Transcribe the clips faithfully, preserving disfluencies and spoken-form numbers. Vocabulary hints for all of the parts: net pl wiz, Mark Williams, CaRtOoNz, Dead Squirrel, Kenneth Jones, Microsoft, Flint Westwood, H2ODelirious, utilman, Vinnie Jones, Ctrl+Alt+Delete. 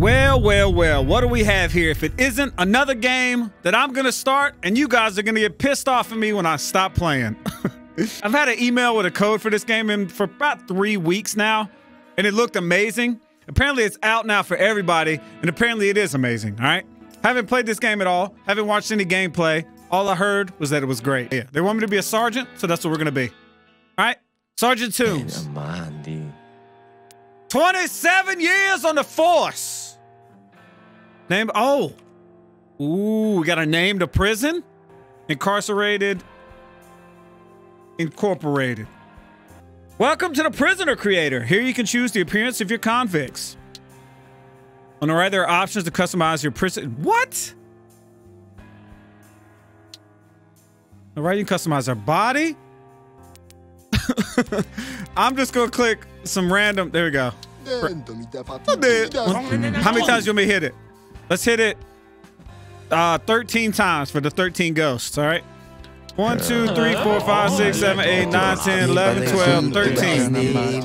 Well, well, well, what do we have here if it isn't another game that I'm gonna start and you guys are gonna get pissed off at me when I stop playing. I've had an email with a code for this game in for about three weeks now, and it looked amazing. Apparently it's out now for everybody, and apparently it is amazing, all right? Haven't played this game at all, haven't watched any gameplay. All I heard was that it was great. Yeah, they want me to be a sergeant, so that's what we're gonna be. All right, Sergeant Toons. twenty-seven years on the force. Name, oh. Ooh, we got a name to prison. Incarcerated, incorporated. Welcome to the prisoner creator. Here you can choose the appearance of your convicts. On the right, there are options to customize your prison. What? All right, you can customize our body. I'm just gonna click some random. There we go. How many times you want me to hit it? Let's hit it uh, thirteen times for the thirteen ghosts. All right. One, two, three, four, five, six, seven, eight, nine, ten, eleven, twelve, thirteen. Okay.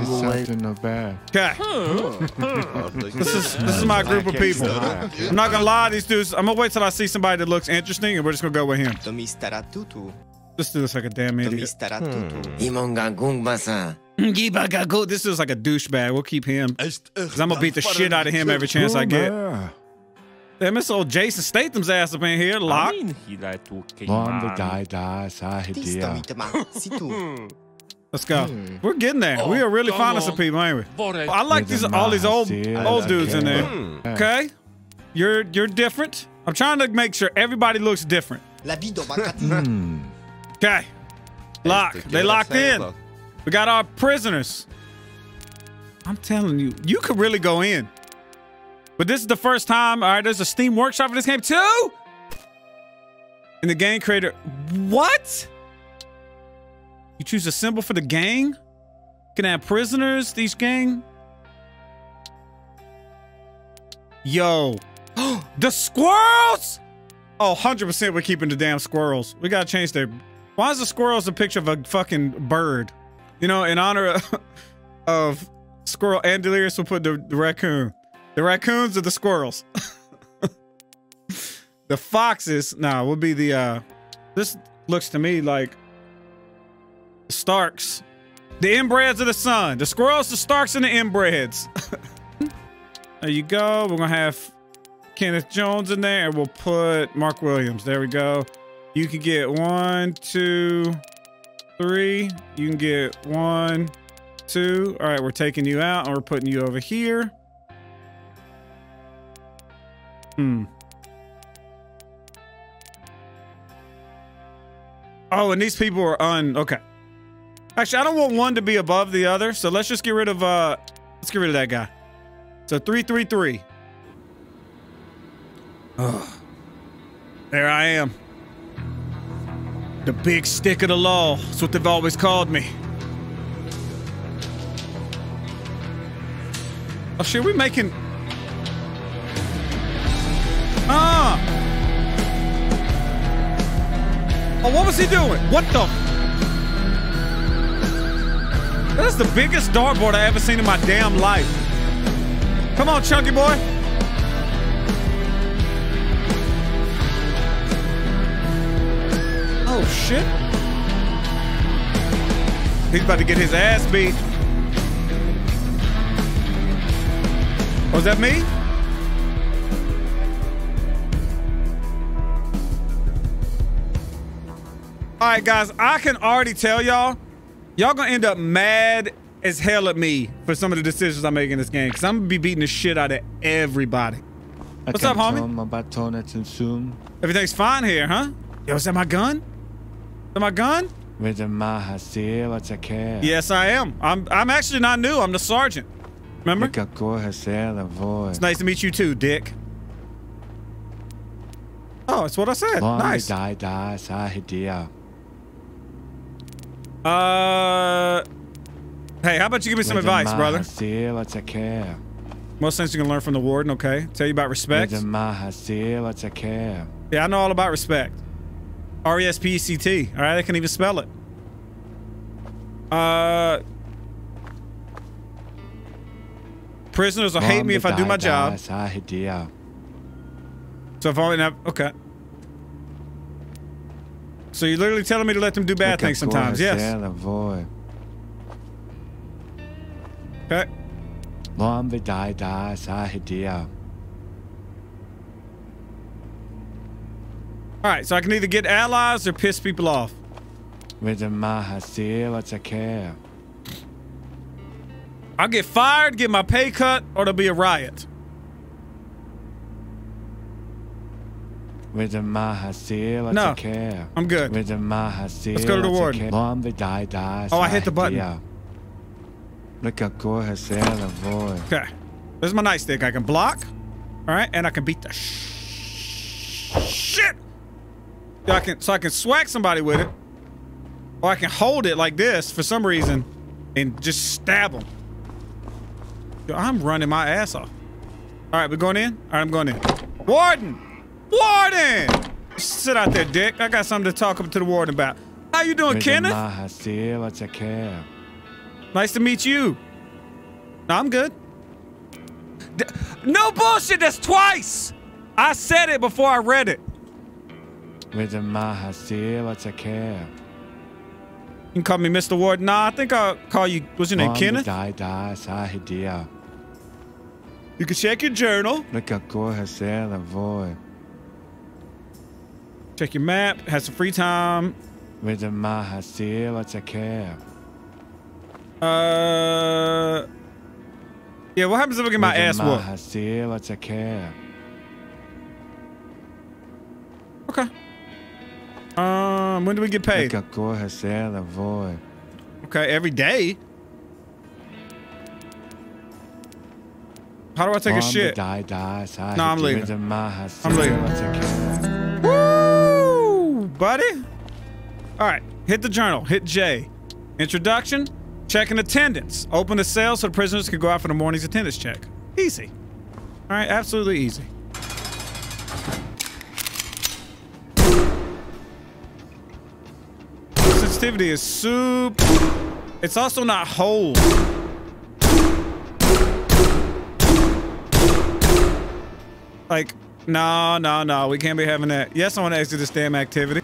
This is this is my group of people. I'm not gonna lie, these dudes. I'm gonna wait till I see somebody that looks interesting, and we're just gonna go with him. This dude's like a damn idiot. Hmm. This dude's like a douchebag. We'll keep him. I'm gonna beat the shit out of him every chance I get. Damn, this old Jason Statham's ass up in here. Locked. Let's go. We're getting there. We are really finding some people, ain't we? I like these all these old old dudes in there. Okay, you're you're different. I'm trying to make sure everybody looks different. Okay, lock. They locked in. We got our prisoners. I'm telling you, you could really go in. But this is the first time. All right, there's a Steam Workshop for this game too. And the game creator, what? You choose a symbol for the gang. You can add prisoners. These gang. Yo, the squirrels. Oh, one hundred percent we're keeping the damn squirrels. We gotta change their. Why is the squirrels a picture of a fucking bird? You know, in honor of, of Squirrel and Delirious, we'll put the, the raccoon. The raccoons or the squirrels? The foxes, nah, would be the, uh, this looks to me like the Starks. The inbreds of the sun. The squirrels, the Starks, and the inbreds. There you go. We're gonna have Kenneth Jones in there, and we'll put Mark Williams. There we go. You can get one, two, three. You can get one, two. All right, we're taking you out, and we're putting you over here. Hmm. Oh, and these people are un... Okay. Actually, I don't want one to be above the other, so let's just get rid of, uh... Let's get rid of that guy. So, three, three, three. Ugh. There I am. The big stick of the law. That's what they've always called me. Oh, shit, we making... Ah! Oh, what was he doing? What the? That's the biggest dartboard I ever seen in my damn life. Come on, chunky boy. Oh shit! He's about to get his ass beat. Was that me? All right, guys, I can already tell y'all, y'all gonna end up mad as hell at me for some of the decisions I make in this game, because I'm gonna be beating the shit out of everybody. What's up, homie? Everything's fine here, huh? Yo, is that my gun? Is that my gun? Yes, I am. I'm, I'm actually not new. I'm the sergeant. Remember? It's nice to meet you too, Dick. Oh, that's what I said. Nice. Uh, hey, how about you give me some advice, brother? Most things you can learn from the warden, okay? Tell you about respect. Yeah, I know all about respect. R E S P E C T. All right, I can even spell it. Uh, Prisoners will hate me if I do my job. So I've already not, okay. So you're literally telling me to let them do bad things sometimes, yes. Okay. Alright, so I can either get allies or piss people off. I'll get fired, get my pay cut, or there'll be a riot. No, I'm good. Let's go to the warden. Oh, I hit the button. Okay. There's my nightstick. I can block. Alright, and I can beat the sh shit. So I can, so I can swag somebody with it. Or I can hold it like this for some reason and just stab them. Yo, I'm running my ass off. Alright, we're going in? Alright, I'm going in. Warden! Warden! Sit out there, dick. I got something to talk up to the warden about. How you doing, Kenneth? Nice to meet you. No, I'm good. D no bullshit, that's twice! I said it before I read it. You can call me Mister Warden. Nah, I think I'll call you, what's your name, Kenneth? You can check your journal. Check your map. Have some free time. Uh, yeah, what happens if I get my ass whooped? Okay. Um, when do we get paid? Okay, every day? How do I take a shit? No, I'm leaving. I'm leaving. Woo, buddy. All right, hit the journal. Hit J. Introduction. Checking attendance. Open the cell so the prisoners can go out for the morning's attendance check. Easy. All right, absolutely easy. Sensitivity is soup. It's also not whole. Like, no, no, no. We can't be having that. Yes, I want to exit this damn activity.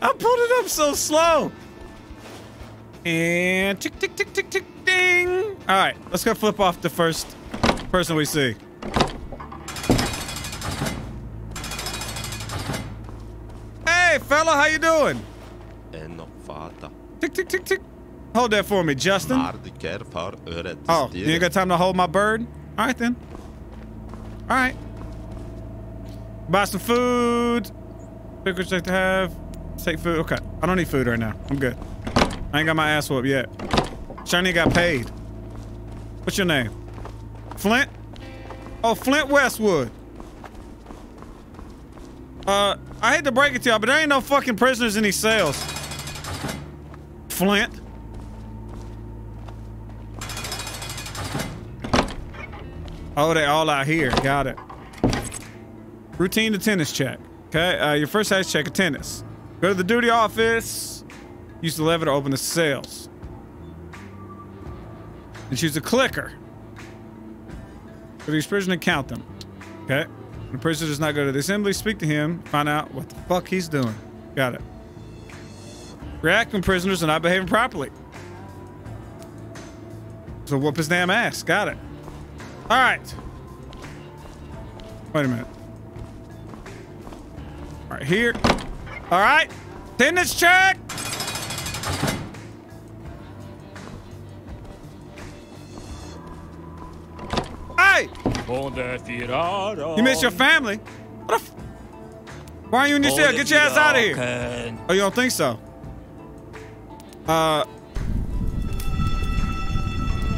I pulled it up so slow. And tick, tick, tick, tick, tick, ding. All right, let's go flip off the first person we see. Hey, fella, how you doing? Tick, tick, tick, tick. Hold that for me, Justin. Oh, you ain't got time to hold my bird? All right, then. All right. Buy some food. Pick what you like to have. Take food. Okay. I don't need food right now. I'm good. I ain't got my ass whooped yet. Shiny got paid. What's your name? Flint? Oh, Flint Westwood. Uh, I hate to break it to y'all, but there ain't no fucking prisoners in these cells. Flint. Oh, they all out here. Got it. Routine attendance check. Okay. Uh, your first house check attendance. Go to the duty office. Use the lever to open the cells. And choose a clicker. Go to each prisoner and count them. Okay. When the prisoner does not go to the assembly, speak to him. Find out what the fuck he's doing. Got it. React when prisoners are not behaving properly. So whoop his damn ass. Got it. All right. Wait a minute. All right, here. All right, attendance check. Hey! You miss your family? What the f Why are you in your cell? Get your ass out of here. Oh, you don't think so? Uh.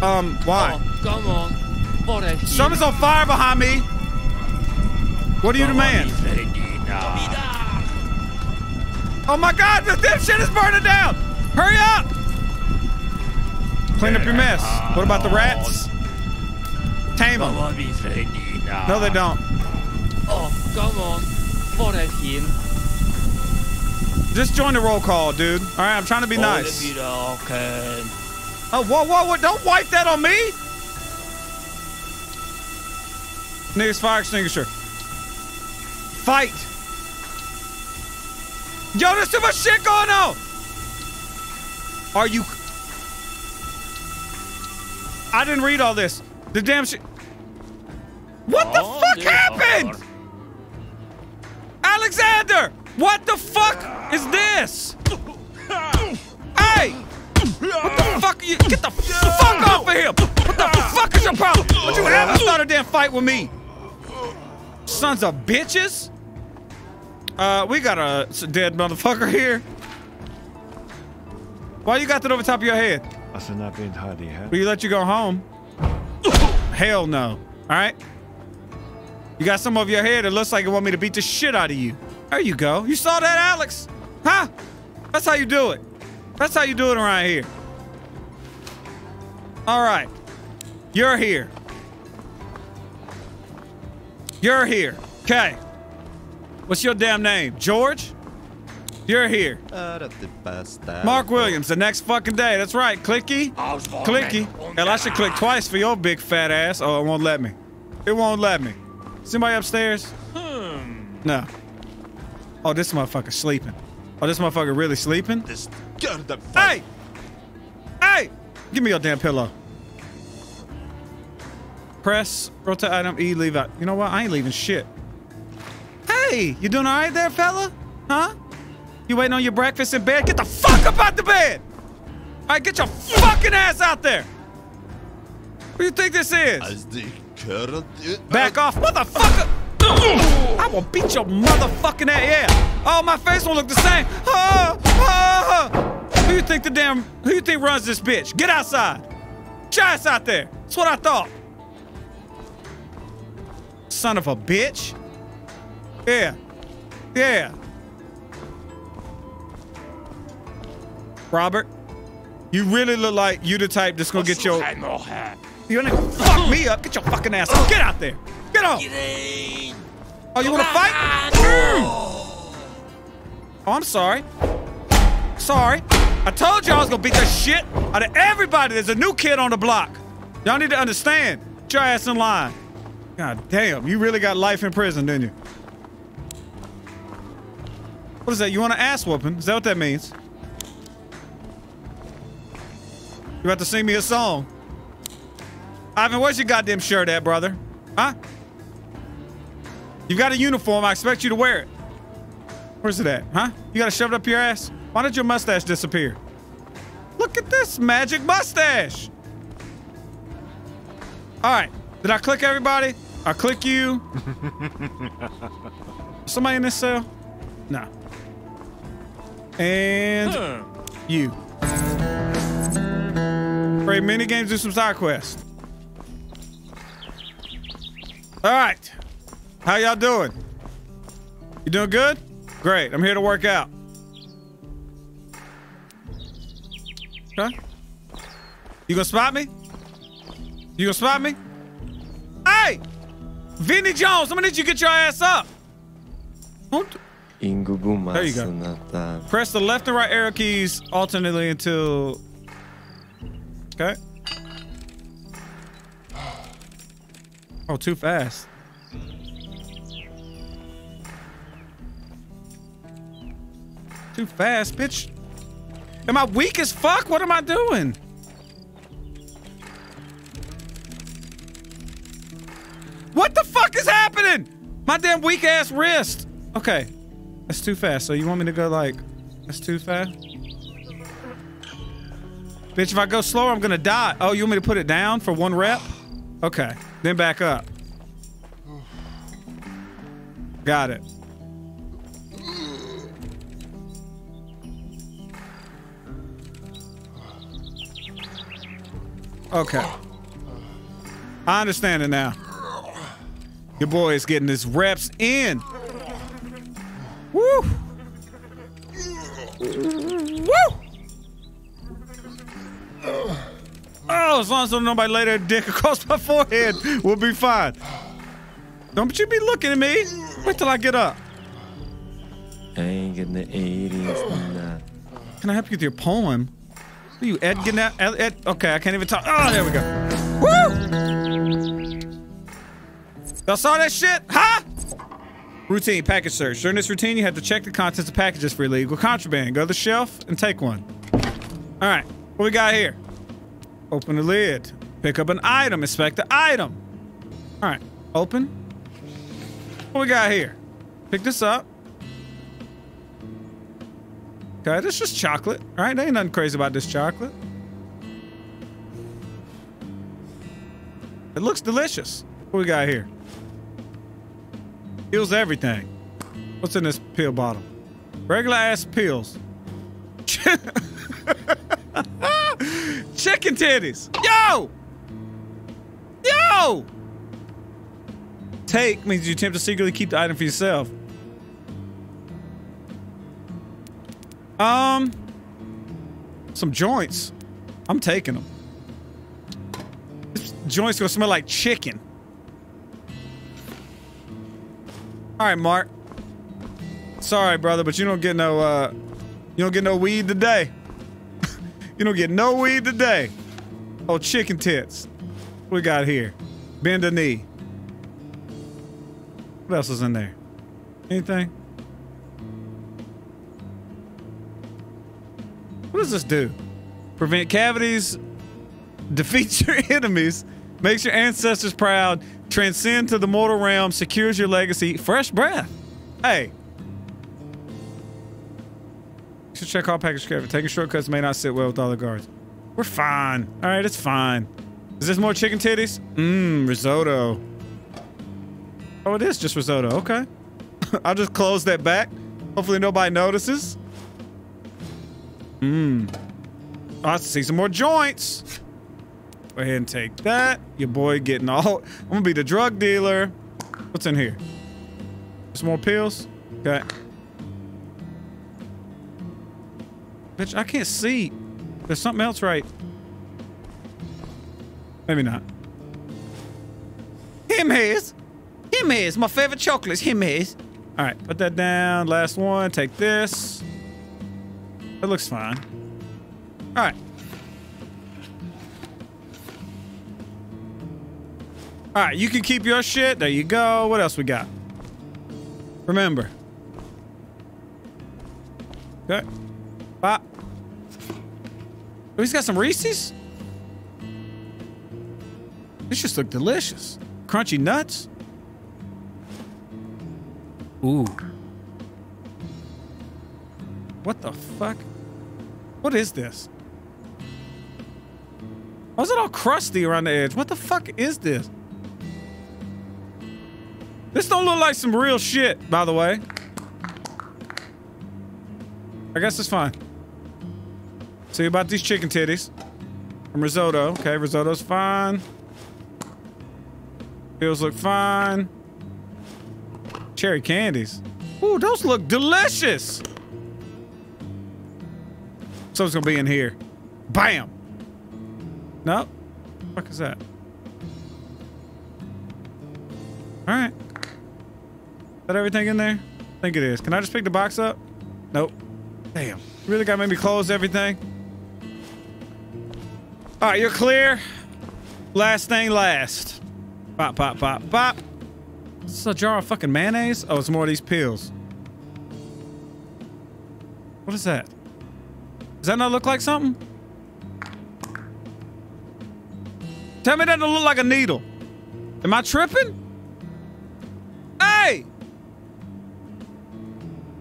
Um, why? Oh, come on. Something's on fire behind me. What do you demand? Oh my God, this damn shit is burning down! Hurry up! Clean up your mess. What about the rats? Tame them. No, they don't. Oh, come on. Just join the roll call, dude. Alright, I'm trying to be nice. Oh, whoa, whoa, whoa, don't wipe that on me! Nearest fire extinguisher. Fight! Yo, there's too much shit going on! Are you... I didn't read all this. The damn shit... What the oh, fuck happened?! Lord. Alexander! What the fuck is this? Hey! What the fuck are you? Get the fuck off of him! What the fuck is your problem? Would you ever start a damn fight with me? Sons of bitches! Uh, we got a dead motherfucker here. Why you got that over top of your head? Will you let you go home? Hell no. Alright? You got some over your head. It looks like you want me to beat the shit out of you. There you go. You saw that, Alex? Huh? That's how you do it. That's how you do it around here. All right. You're here. You're here. Okay. What's your damn name? George? You're here. Mark Williams, the next fucking day. That's right. Clicky. Clicky. Hell, I should click twice for your big fat ass. Oh, it won't let me. It won't let me. Somebody upstairs? Hmm. No. Oh, this motherfucker's sleeping. Oh, this motherfucker really sleeping? This hey! Hey! Give me your damn pillow. Press, rotate item, E, leave out. You know what? I ain't leaving shit. Hey! You doing all right there, fella? Huh? You waiting on your breakfast in bed? Get the fuck up out the bed! All right, get your fucking ass out there! What do you think this is? Back off, motherfucker! I will beat your motherfucking ass. Yeah. Oh, my face won't look the same. Oh, oh, oh. Who you think the damn? Who you think runs this bitch? Get outside. Giants out there. That's what I thought. Son of a bitch. Yeah, yeah. Robert, you really look like you the type that's gonna get your. You're gonna fuck me up. Get your fucking ass up. Get out there. Get off. Oh, you wanna fight? Oh, I'm sorry. Sorry. I told you I was gonna beat the shit out of everybody. There's a new kid on the block. Y'all need to understand. Get your ass in line. God damn. You really got life in prison, didn't you? What is that? You want an ass whooping? Is that what that means? You about to sing me a song. Ivan, where's your goddamn shirt at, brother? Huh? You've got a uniform. I expect you to wear it. Where's it at? Huh? You got to shove it up your ass? Why did your mustache disappear? Look at this magic mustache. All right. Did I click everybody? I click you. Somebody in this cell? No. And huh. you. Play mini games, do some side quests. All right, how y'all doing? You doing good? Great, I'm here to work out. Okay. You gonna spot me? You gonna spot me? Hey! Vinnie Jones, I'm gonna need you to get your ass up. There you go. Press the left and right arrow keys alternately until... Okay. Oh, too fast. Too fast, bitch. Am I weak as fuck? What am I doing? What the fuck is happening? My damn weak ass wrist. Okay. That's too fast. So you want me to go like, that's too fast? Bitch, if I go slower, I'm gonna die. Oh, you want me to put it down for one rep? Okay. Then back up. Got it. Okay. I understand it now. Your boy is getting his reps in. Woo! Woo! Oh, as long as nobody laid their dick across my forehead, we'll be fine. Don't you be looking at me. Wait till I get up. I ain't getting the eighties. Can I help you with your poem? Are you Ed getting out? Ed, Ed? Okay, I can't even talk. Oh, there we go. Woo! Y'all saw that shit? Huh? Routine, package search. During this routine, you have to check the contents of packages for illegal contraband. Go to the shelf and take one. All right, what we got here? Open the lid. Pick up an item. Inspect the item. All right, open. What we got here? Pick this up. Okay, this is just chocolate. All right, there ain't nothing crazy about this chocolate. It looks delicious. What we got here? Heals everything. What's in this pill bottle? Regular ass pills. Chicken titties. Yo! Yo! Take means you attempt to secretly keep the item for yourself. Um, some joints. I'm taking them. This joint's gonna smell like chicken. All right, Mark. Sorry, brother, but you don't get no, uh, you don't get no weed today. You don't get no weed today. Oh, chicken tits. What we got here? Bend a knee. What else is in there? Anything? What does this do? Prevent cavities, defeats your enemies, makes your ancestors proud, transcend to the mortal realm, secures your legacy. Fresh breath. Hey. Should check all package carefully. Taking shortcuts may not sit well with all the guards. We're fine. All right, it's fine. Is this more chicken titties? Mmm, risotto. Oh, it is just risotto. Okay. I'll just close that back. Hopefully nobody notices. Mmm. I have to see some more joints. Go ahead and take that. Your boy getting all... I'm gonna be the drug dealer. What's in here? Some more pills? Okay. Bitch, I can't see. There's something else right. Maybe not. Him is. Him is. My favorite chocolates. Him is. All right. Put that down. Last one. Take this. That looks fine. All right. All right, you can keep your shit. There you go. What else we got? Remember. Okay. Pop. Oh, he's got some Reese's? This just look delicious. Crunchy nuts. Ooh. What the fuck? What is this? Why is it all crusty around the edge? What the fuck is this? This don't look like some real shit, by the way. I guess it's fine. See about these chicken titties. From risotto. Okay, risotto's fine. Pills look fine. Cherry candies. Ooh, those look delicious! Something's gonna be in here. Bam! Nope. What the fuck is that? Alright. Is that everything in there? I think it is. Can I just pick the box up? Nope. Damn. You really gotta make me close everything? Alright, you're clear. Last thing last. Pop, pop, pop, pop. Is this a jar of fucking mayonnaise? Oh, it's more of these pills. What is that? Does that not look like something? Tell me that doesn't look like a needle. Am I tripping? Hey!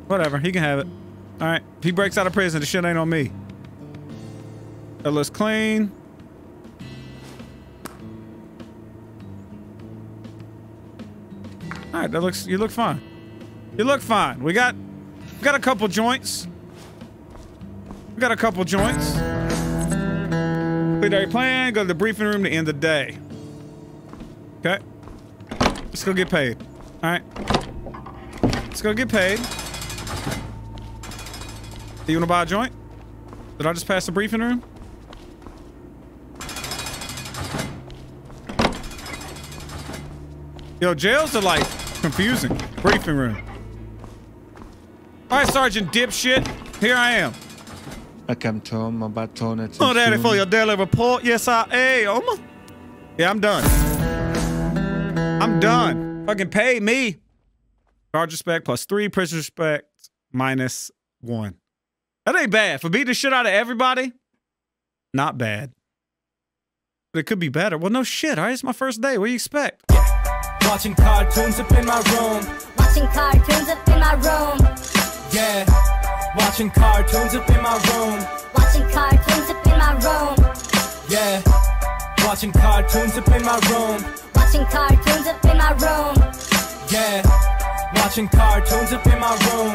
Whatever, he can have it. All right, if he breaks out of prison, the shit ain't on me. That looks clean. All right, that looks, you look fine. You look fine. We got, we got a couple joints. We got a couple joints. Complete our plan, go to the briefing room to end the day. Okay, let's go get paid. All right, let's go get paid. Do you want to buy a joint? Did I just pass the briefing room? Yo, jails are like confusing. Briefing room. All right, Sergeant Dipshit. Here I am. Oh, Daddy, for your daily report. Yes, I am. Yeah, I'm done. I'm done. Fucking pay me. Charge respect plus three, prisoner respect minus one. That ain't bad. For beating the shit out of everybody, not bad. But it could be better. Well, no shit, all right? It's my first day. What do you expect? Yeah. Watching cartoons up in my room. Watching cartoons up in my room. Yeah. Watching cartoons up in my room. Watching cartoons up in my room. Yeah. Watching cartoons up in my room. Watching cartoons up in my room. Yeah. Watching cartoons up in my room.